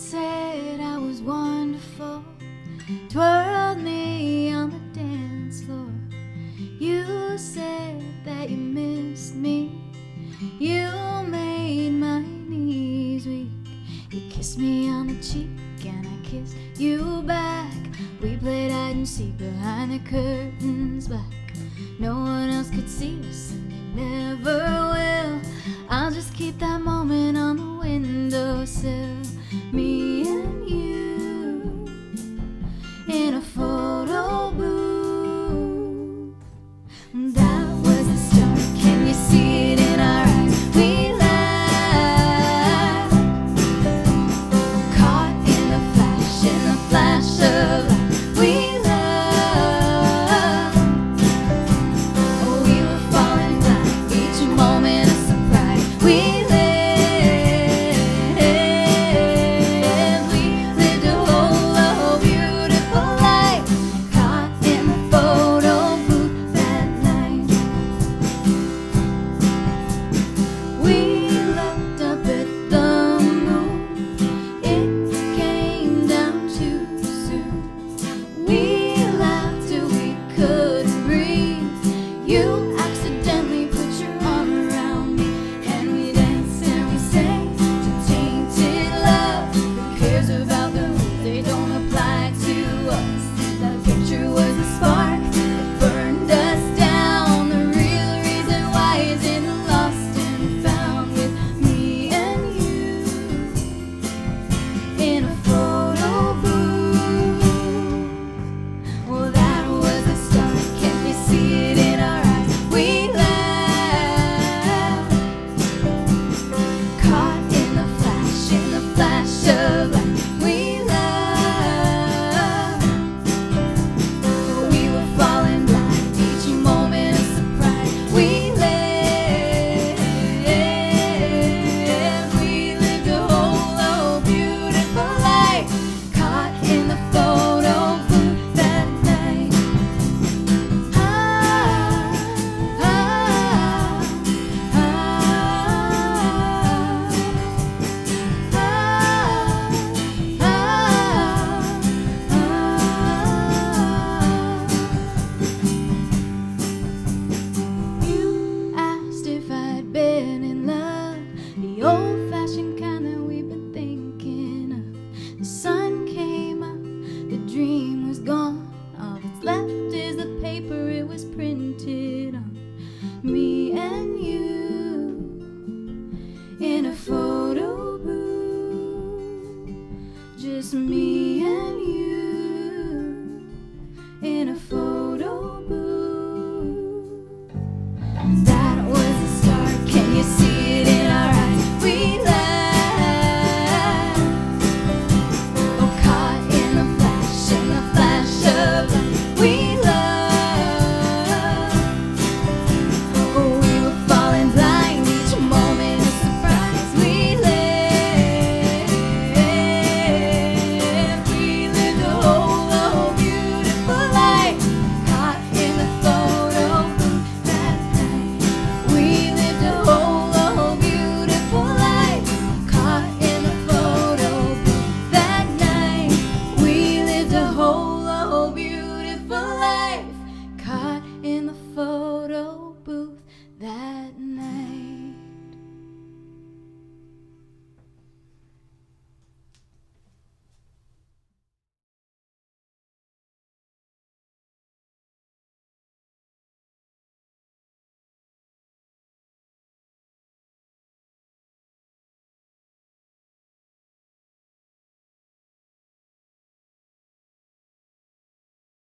said I was wonderful, twirled me on the dance floor. You said that you missed me, you made my knees weak. You kissed me on the cheek and I kissed you back. We played hide and seek behind the curtains black. No one else could see us and they never will. I'll just keep that moment on the windowsill. Me and you in a photo booth. That was the start. Can you see it in our eyes? We laughed, caught in the flash of light. We loved. Oh, we were falling blind. Each moment a surprise. We lived a whole beautiful life, caught in the photo booth that night. We looked up at the moon, it came down too soon. We laughed till we couldn't breathe. You accidentally put your arm around me, and we danced and we sang to tainted love. Who cares about the rules? They don't apply to us. That picture was a spark that burned us down. The real reason why is in the lost and found with me and you in a photo booth. Well, that was the start. Can you see it in our eyes? We laughed, caught in the flash of light. We loved, but we were falling blind. Each moment a surprise. We lived a whole beautiful life, caught in the photo booth that night. Ah, ah, ah, ah, ah, ah. You asked if I'd been in love, the old-fashioned kind that we've been thinking of. The sun came up, the dream was gone. All that's left is the paper it was printed on. Me and you in a photo booth. Just me and you in a photo booth. That was the start. Can you see it in our eyes? We laughed, oh, caught in the flash